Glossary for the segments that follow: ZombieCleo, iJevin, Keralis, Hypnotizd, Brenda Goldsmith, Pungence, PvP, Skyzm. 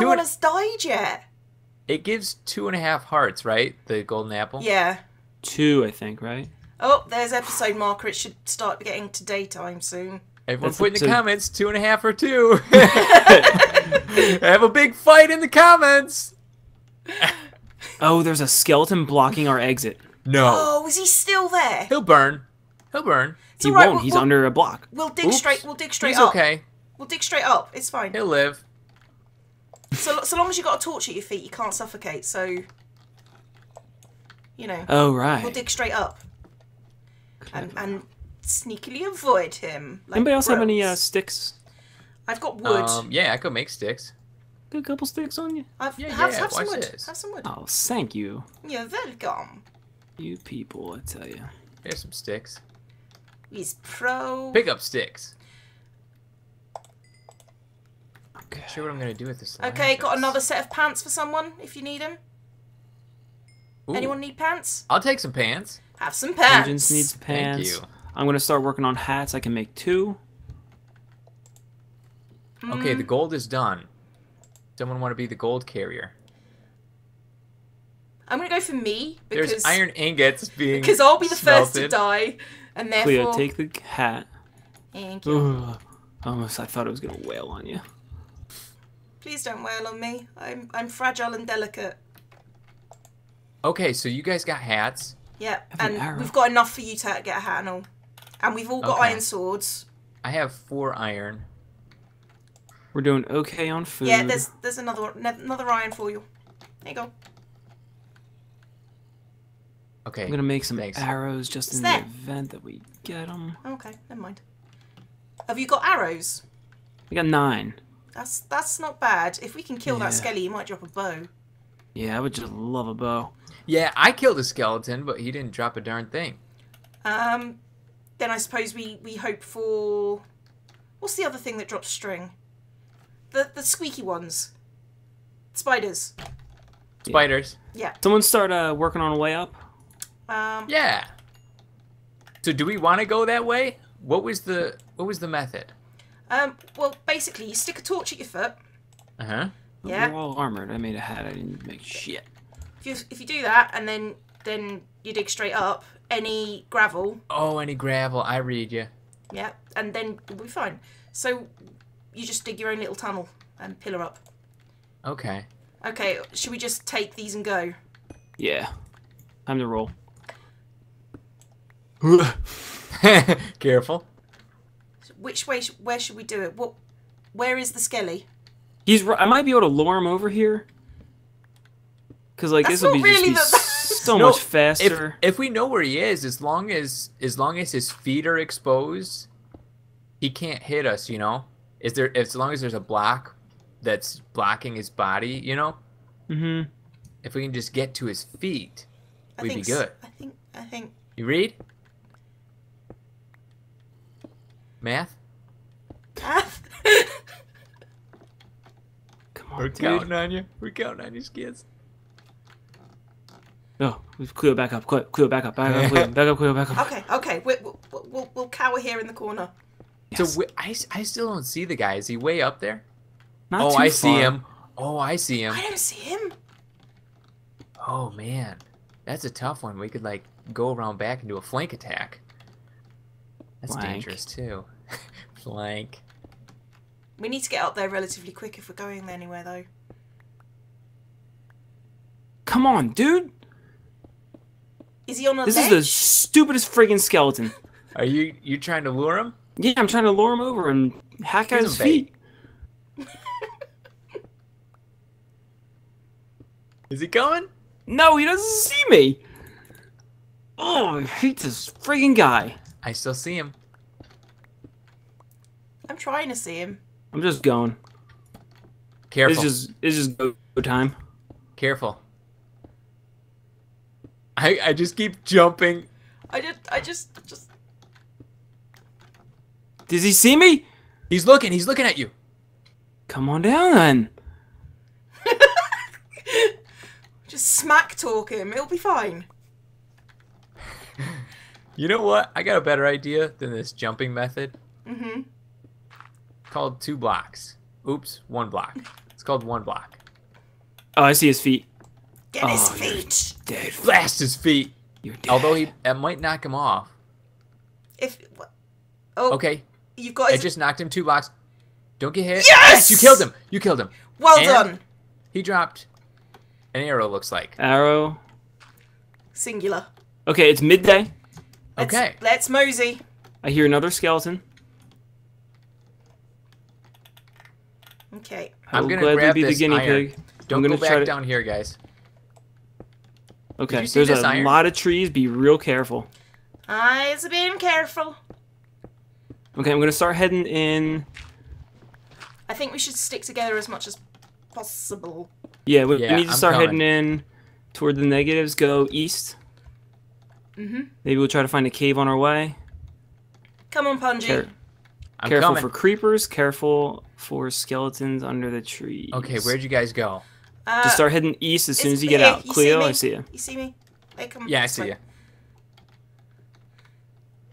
No one has died yet. It gives 2.5 hearts, right? The golden apple? Yeah. 2, I think, right? Oh, there's episode marker. It should start getting to daytime soon. Everyone put in the comments, 2.5 or 2. Have a big fight in the comments. Oh, there's a skeleton blocking our exit. No. Oh, is he still there? He'll burn. He'll burn. It's he right, won't. He's under a block. We'll dig straight. We'll dig straight up. He's okay. We'll dig straight up. It's fine. He'll live. So long as you've got a torch at your feet, you can't suffocate, so, you know. Oh, right. We'll dig straight up and sneakily avoid him. Like anybody else have any sticks? I've got wood. Yeah, I could make sticks. Got a couple sticks on you? Have some wood. Have some wood. Oh, thank you. You're welcome. You people, I tell you. Here's some sticks. He's pro. Pick up sticks. I'm not sure what I'm going to do with this. Okay, got another set of pants for someone if you need them. Ooh. Anyone need pants? I'll take some pants. Have some pants. Vengeance needs pants. Thank you. I'm going to start working on hats. I can make 2. Okay, the gold is done. Someone want to be the gold carrier? I'm going to go for me because there's iron ingots being because I'll be the first to die, and therefore. Cleo, take the hat. Thank you. Ugh. Almost, I thought it was going to wail on you. Please don't wail on me. I'm fragile and delicate. Okay, so you guys got hats. Yep, and we've got enough for you to get a hat and all. And we've all got iron swords. I have 4 iron. We're doing okay on food. Yeah, there's another iron for you. There you go. Okay. I'm gonna make some arrows just in the event that we get them. Okay, never mind. Have you got arrows? We got 9. That's not bad. If we can kill that skelly, you might drop a bow. Yeah, I would just love a bow. Yeah, I killed a skeleton, but he didn't drop a darn thing. Then I suppose we hope for... What's the other thing that drops string? The squeaky ones. Spiders. Spiders? Yeah. Someone start working on a way up? Yeah. So do we want to go that way? What was the method? Well, basically, you stick a torch at your foot. Uh-huh. Yeah. We're all armored. I made a hat. I didn't make shit. If you do that, and then you dig straight up, any gravel. Oh, any gravel. I read you. Yeah, and then we'll be fine. So you just dig your own little tunnel and pillar up. Okay. Okay, should we just take these and go? Yeah. Time to roll. Careful. Which way? Where should we do it? What? Where is the skelly? I might be able to lure him over here. Cause like this will be, really just be so much faster. If we know where he is, as long as his feet are exposed, he can't hit us. You know, as long as there's a block that's blocking his body, you know. Mm-hmm. If we can just get to his feet, we'd be good. I think. You read? Math? Come on, We're counting on you, kids. No, Cleo, back up. Cleo, back up. Back up, Cleo. Back up, Cleo. Back up. Okay. We'll cower here in the corner. Yes. So I still don't see the guy. Is he way up there? Not too far. I see him. Oh, I see him. I don't see him. Oh, man. That's a tough one. We could, like, go around back and do a flank attack. That's dangerous, too. Blank. We need to get up there relatively quick if we're going anywhere, though. Come on, dude! Is he on a ledge? This is the stupidest friggin' skeleton. Are you trying to lure him? Yeah, I'm trying to lure him over and hack at his feet. Is he coming? No, he doesn't see me! Oh, I hate this friggin' guy. I still see him. I'm trying to see him. I'm just going. Careful. It's just go time. Careful. I just keep jumping. I just. Does he see me? He's looking. He's looking at you. Come on down, then. Just smack talk him. It'll be fine. You know what? I got a better idea than this jumping method. Mm-hmm. Called 2 blocks. Oops, 1 block. It's called 1 block. Oh, I see his feet. Get his feet. Dead. Blast his feet. You're dead. Although it might knock him off. If. Oh. Okay. You've got. I just knocked him 2 blocks. Don't get hit. Yes! You killed him. You killed him. Well done. He dropped an arrow. Looks like arrow. Singular. Okay, it's midday. Okay. Let's mosey. I hear another skeleton. Okay. I'm gonna grab this iron. Don't go back down here, guys. Okay, there's a lot of trees. Be real careful. I'm being careful. Okay, I'm gonna start heading in. I think we should stick together as much as possible. Yeah, we need to start heading in toward the negatives. Go east. Mm-hmm. Maybe we'll try to find a cave on our way. Come on, Punji. Careful for creepers. Careful for skeletons under the trees. Okay, where'd you guys go? Just start heading east as soon as you get out. Cleo, I see you. You see me? Hey, come on. Yeah, I see you.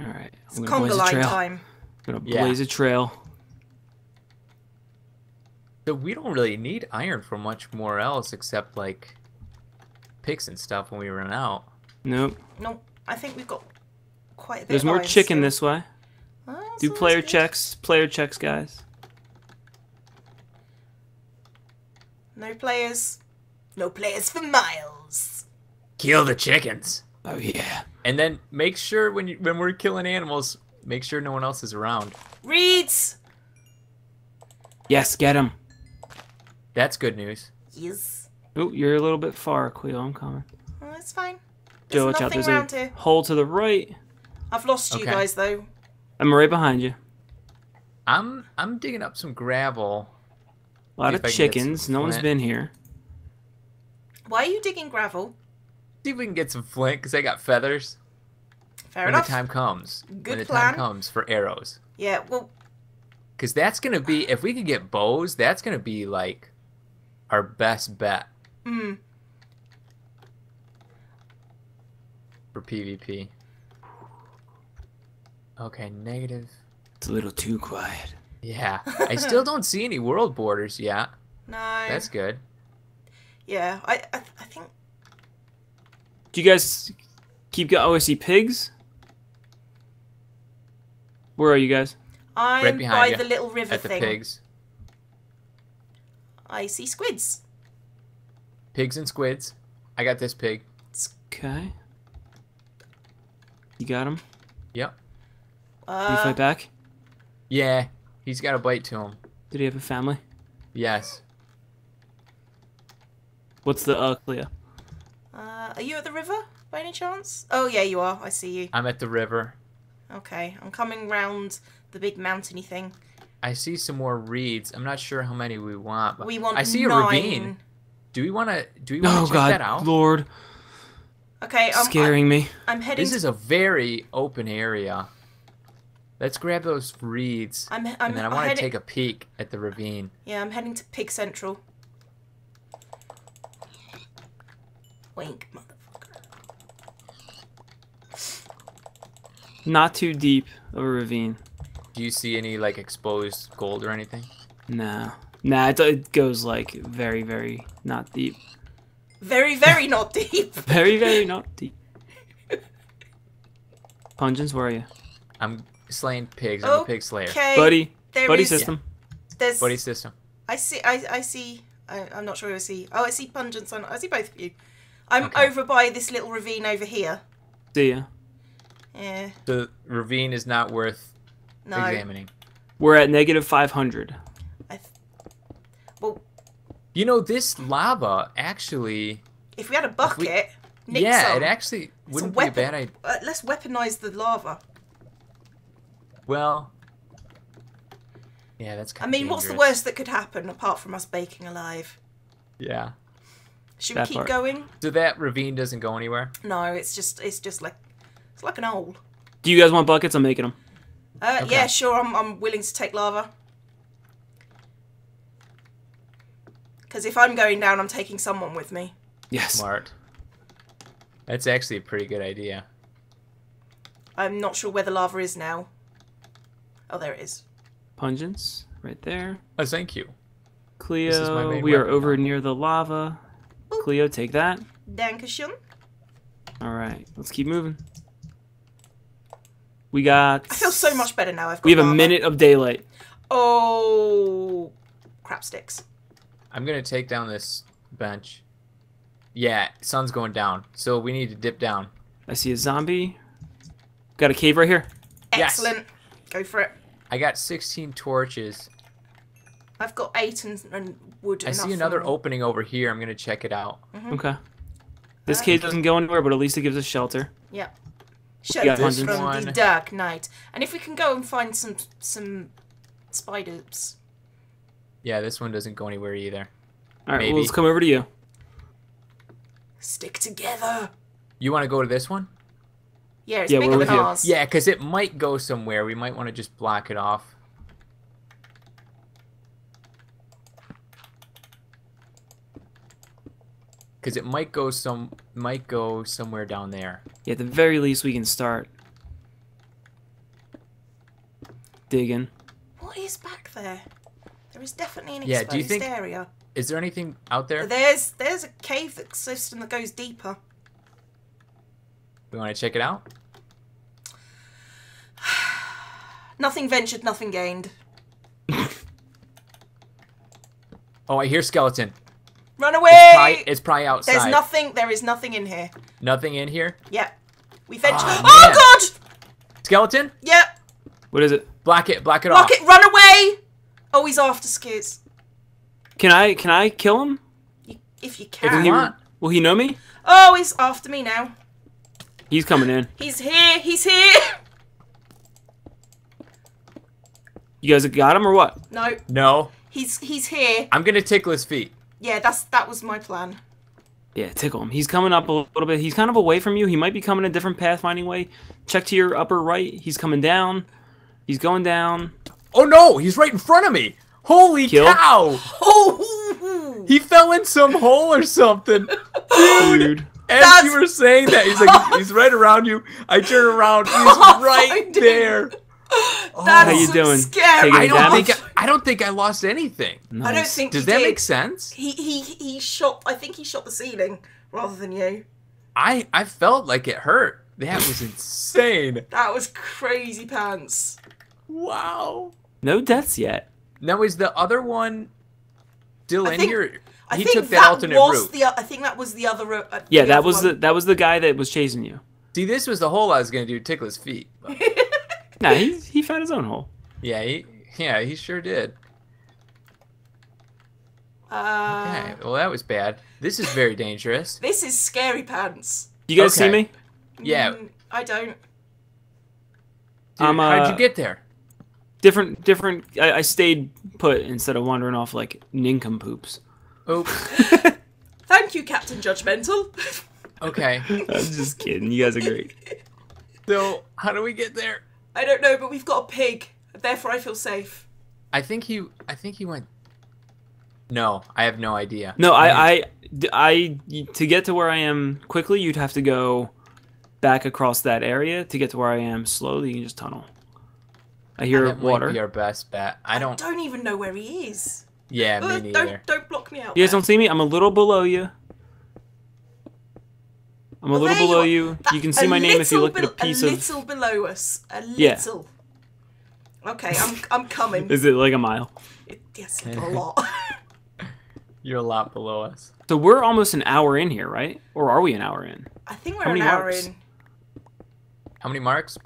All right. It's conga line time. I'm gonna blaze a trail. So we don't really need iron for much more else except like picks and stuff when we run out. Nope. Nope. I think we've got quite a bit. There's more chicken this way. Oh, do player checks. Player checks, guys. No players. No players for miles. Kill the chickens. Oh yeah. And then make sure when we're killing animals, make sure no one else is around. Reeds. Yes, get him. That's good news. Yes. Oh, you're a little bit far, Cleo. I'm coming. Well, that's fine. Joe, watch out. There's a hole to the right. I've lost you guys, though. I'm right behind you. I'm digging up some gravel. A lot of chickens. No one's been here. Why are you digging gravel? See if we can get some flint, because I got feathers. Fair enough. When the time comes. Good plan. When the time comes for arrows. Yeah, well... Because that's going to be... If we can get bows, that's going to be, like, our best bet. Mm. For PvP. Okay, negative. It's a little too quiet. Yeah. I still don't see any world borders yet. No. That's good. Yeah, I think... Do you guys keep going? Oh, I see pigs. Where are you guys? I'm right behind the little river at thing. The pigs. I see squids. Pigs and squids. I got this pig. Okay. You got him? Yep. Did he fight back? Yeah. He's got a bite to him. Did he have a family? Yes. What's the Cleo? Are you at the river by any chance? Oh, yeah, you are. I see you. I'm at the river. Okay. I'm coming round the big mountainy thing. I see some more reeds. I'm not sure how many we want. But we want 9. I see a ravine. Do we want to check that out? Oh, God, Lord. Okay, scaring me. I'm heading. This is a very open area. Let's grab those reeds, and then I want to take a peek at the ravine. Yeah, I'm heading to Pig Central. Wink, motherfucker. Not too deep of a ravine. Do you see any like exposed gold or anything? No, nah. It goes like very, very not deep. Very, very not deep. Very, very not deep. Pungence, where are you? I'm slaying pigs. I'm a pig slayer. Buddy system. Yeah. Buddy system. I see. I see. I'm not sure who I see. Oh, I see Pungence. I see both of you. I'm over by this little ravine over here. See ya. Yeah. The ravine is not worth examining. We're at negative 500. Well... You know, this lava actually... If we had a bucket, it actually wouldn't be a bad idea. Let's weaponize the lava. Well, Yeah, that's kind of dangerous. What's the worst that could happen apart from us baking alive? Yeah. Should we keep going? So that ravine doesn't go anywhere? No, it's like an hole. Do you guys want buckets? I'm making them. Okay. Yeah, sure. I'm willing to take lava. Because if I'm going down, I'm taking someone with me. Yes. Smart. That's actually a pretty good idea. I'm not sure where the lava is now. Oh, there it is. Pungence, right there. Oh, thank you. Cleo, we are over near the lava. Boop. Cleo, take that. Dankeschön. All right, let's keep moving. We got... I feel so much better now. We have a minute of daylight. Oh, crap sticks. I'm going to take down this bench. Yeah, sun's going down, so we need to dip down. I see a zombie. Got a cave right here. Excellent. Yes. Go for it. I got 16 torches. I've got 8 and wood. I see another opening over here. I'm going to check it out. Mm-hmm. Okay. This cave doesn't go anywhere, but at least it gives us shelter. Yeah. Shelter from the dark night. And if we can go and find some spiders. Yeah, this one doesn't go anywhere either. All right, well, let's come over to you. Stick together. You want to go to this one? Yeah, it's bigger than ours. Yeah, because it might go somewhere. We might want to just block it off. Because it might go somewhere down there. Yeah, at the very least, we can start digging. What is back there? There is definitely an exposed area. Is there anything out there? There's a cave that exists and that goes deeper. We want to check it out? Nothing ventured, nothing gained. Oh, I hear skeleton. Run away! It's probably outside. There is nothing in here. Nothing in here? Yep. We ventured. Oh God! Skeleton? Yep. What is it? Block it off. Block it, run away! Oh, he's after Skiz. Can I kill him? If you can. If you want. Will he know me? Oh, he's after me now. He's coming in. He's here. You guys got him or what? No. No. He's here. I'm gonna tickle his feet. Yeah, that was my plan. Yeah, tickle him. He's coming up a little bit. He's kind of away from you. He might be coming a different pathfinding way. Check to your upper right. He's coming down. He's going down. Oh no! He's right in front of me. Holy cow! Oh, he fell in some hole or something, dude. As you were saying that, he's like, he's right around you. I turn around, he's right there. Oh, that's how you doing? Scary. I don't think I lost anything. Nice. I don't think. Does that make sense? He shot. I think he shot the ceiling rather than you. I felt like it hurt. That was insane. That was crazy pants. Wow. No deaths yet. Now is the other one still in here? He took that alternate route. I think that was the other route. Yeah, that was the guy that was chasing you. See, this was the hole I was gonna do, tickle his feet. Nah, he found his own hole. Yeah, he sure did. Okay, well that was bad. This is very dangerous. This is scary pants. You guys see me? Yeah. I don't. Dude, how'd you get there? Different. I stayed put instead of wandering off like nincompoops. Oh. Thank you, Captain Judgmental. Okay. I'm just kidding. You guys are great. So, how do we get there? I don't know, but we've got a pig. Therefore, I feel safe. I think he went. No, I have no idea. No, I to get to where I am quickly, you'd have to go back across that area. To get to where I am slowly, you can just tunnel. I hear water. Might be our best bet. I don't even know where he is. Yeah, me neither. Don't block me out. You guys don't see me? I'm a little below you. I'm a little below you. You can see my name if you look at a piece of... A little below us. A little. Yeah. Okay, I'm coming. Is it like a mile? Yes, a lot. You're a lot below us. So we're almost an hour in here, right? Or are we an hour in? I think we're an hour in. How many marks?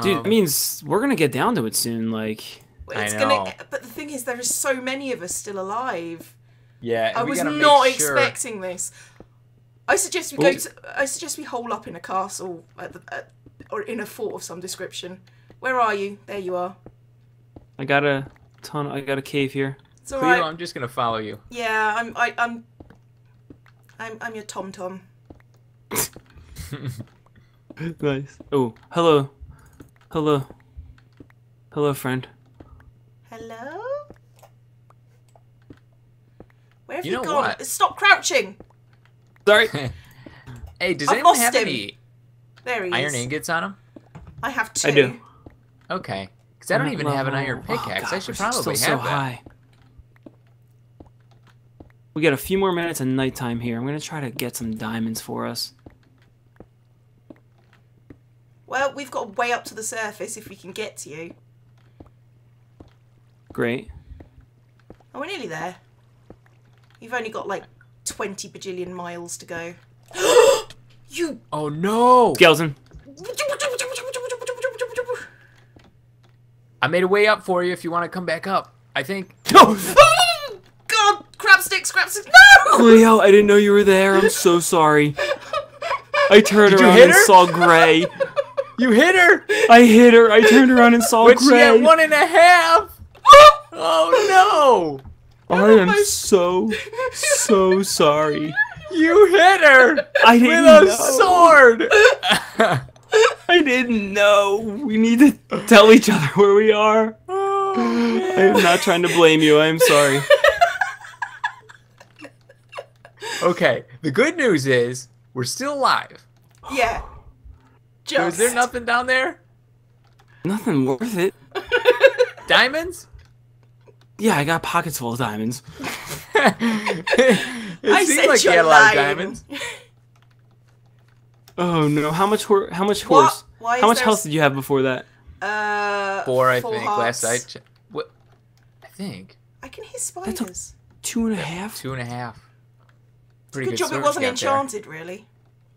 Dude, it means we're going to get down to it soon. Like... It's gonna, but the thing is, there are so many of us still alive. Yeah, I was not expecting this. I suggest we I suggest we hole up in a castle or in a fort of some description. Where are you? There you are. I got a ton. I got a cave here. So Cleo, I'm just gonna follow you. Yeah, I'm your tom-tom. Nice. Oh, hello. Hello. Hello, friend. Hello? Where have you gone? What? Stop crouching! Sorry. Hey, does anyone have any iron ingots on him? I have 2. I do. Okay. Because I don't even have an iron pickaxe. Oh, God, I should probably have that. High. We got a few more minutes of nighttime here. I'm going to try to get some diamonds for us. Well, we've got way up to the surface if we can get to you. Great. Oh, we're nearly there. You've only got like 20 bajillion miles to go. You! Oh no! Skeleton. I made a way up for you if you want to come back up. I think. Oh God! Crab sticks! Crab sticks! No! Cleo, I didn't know you were there. I'm so sorry. I turned around and saw gray. You hit her! I hit her. I turned around and saw gray. She had 1.5. Oh no! I am so sorry. You hit her with a sword. I didn't know. We need to tell each other where we are. Oh, I am not trying to blame you. I am sorry. Okay. The good news is we're still alive. Yeah. So is there nothing down there? Nothing worth it. Diamonds? Yeah, I got pockets full of diamonds. It seems like you had a lot of diamonds. Oh no! How much horse? How much health did you have before that? 4, I think. Last I checked. What? I think. I can hear spiders. That's 2.5. 2.5. Pretty good job it wasn't enchanted, really.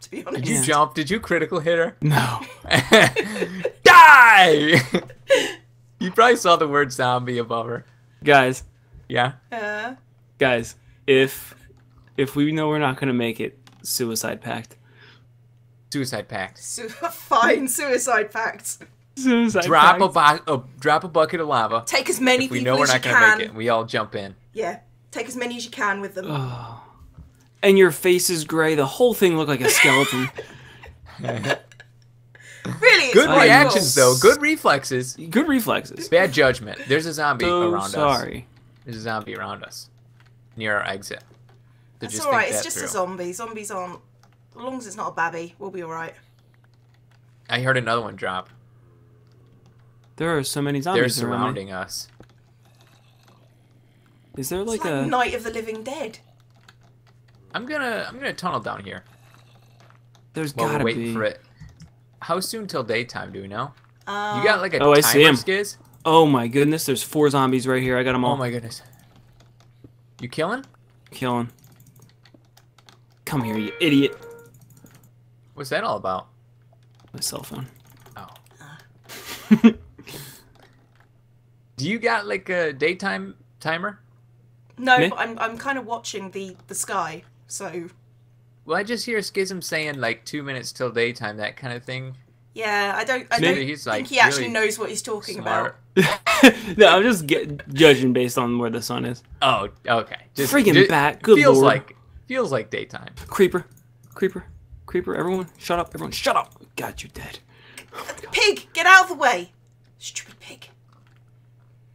To be honest. Did you jump? Did you critical hit her? No. Die! You probably saw the word zombie above her. Guys. Yeah. Guys, if we know we're not gonna make it, suicide pact. Suicide pact. Fine, suicide pact. Suicide pact. Drop a bucket of lava. Take as many people as you can. If we know we're not gonna make it, we all jump in. Yeah, take as many as you can with them. Oh. And your face is gray. The whole thing looked like a skeleton. Really? Good reactions, though. Good reflexes. Good reflexes. Bad judgment. There's a zombie around us. Sorry. There's a zombie around us. Near our exit. So that's alright, it's just a zombie. Zombies aren't... As long as it's not a babby, we'll be alright. I heard another one drop. There are so many zombies surrounding us. Is there like a... Night of the Living Dead. I'm gonna tunnel down here. There's gotta be. We're waiting for it. How soon till daytime, do we know? You got like a timer, I see him. Skiz? Oh my goodness, there's 4 zombies right here. I got them all. Oh my goodness. You killing? Killing. Come here, you idiot. What's that all about? My cell phone. Oh. Do you got like a daytime timer? No, but I'm kind of watching the sky, so. Well, I just hear Skyzm saying like 2 minutes till daytime, that kind of thing. Yeah, I don't think he actually knows what he's talking about. No, I'm just judging based on where the sun is. Oh, okay. Just, freaking bat. Good feels Lord. Feels like daytime. Creeper, creeper, creeper. Everyone, shut up! Everyone, shut up! God, you're dead. Oh my God. Pig, get out of the way! Stupid pig.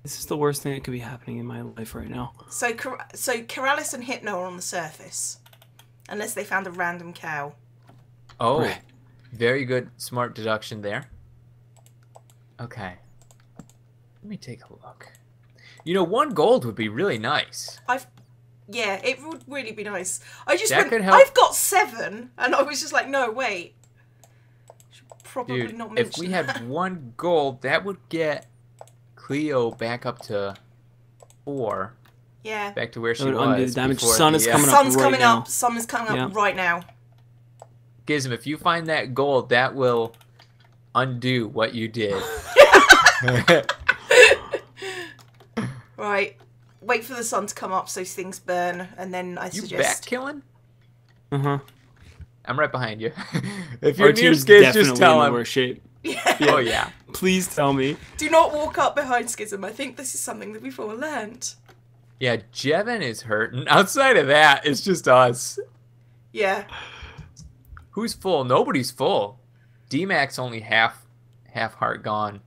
This is the worst thing that could be happening in my life right now. So Keralis and Hypno are on the surface, unless they found a random cow. Oh. Right. Very good, smart deduction there. Okay. Let me take a look. You know, 1 gold would be really nice. Yeah, it would really be nice. I just went, I've got 7, and I was just like, no, wait. Should probably not mention that. If we had 1 gold, that would get Cleo back up to 4. Yeah. Back to where she was. Sun is coming up right now. Skyzm, if you find that gold, that will undo what you did. Right. Wait for the sun to come up so things burn, and then I suggest... You back killing? Uh-huh. I'm right behind you. If you're near Skyz, just tell him. Our team's definitely in worse shape. Yeah. Yeah. Oh yeah. Please tell me. Do not walk up behind Skyzm. I think this is something that we've all learned. Yeah, Jevin is hurting. Outside of that, it's just us. Yeah. Who's full? Nobody's full. DMAC's only half heart gone.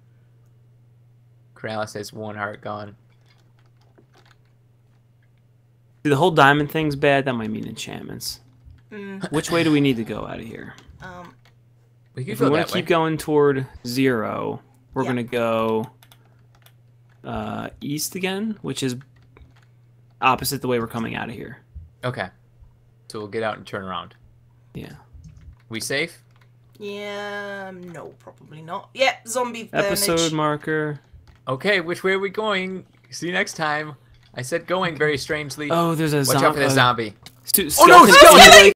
Keralis has one heart gone. The whole diamond thing's bad. That might mean enchantments. Mm. Which way do we need to go out of here? If we want to keep going toward zero, we're going to go east again, which is opposite the way we're coming out of here. Okay. So we'll get out and turn around. Yeah. We safe? Yeah. No, probably not. Yeah, zombie damage. Episode marker. Okay, which way are we going? See you next time. I said going very strangely. Oh, there's a zombie. Watch out for the zombie. Oh, no! It's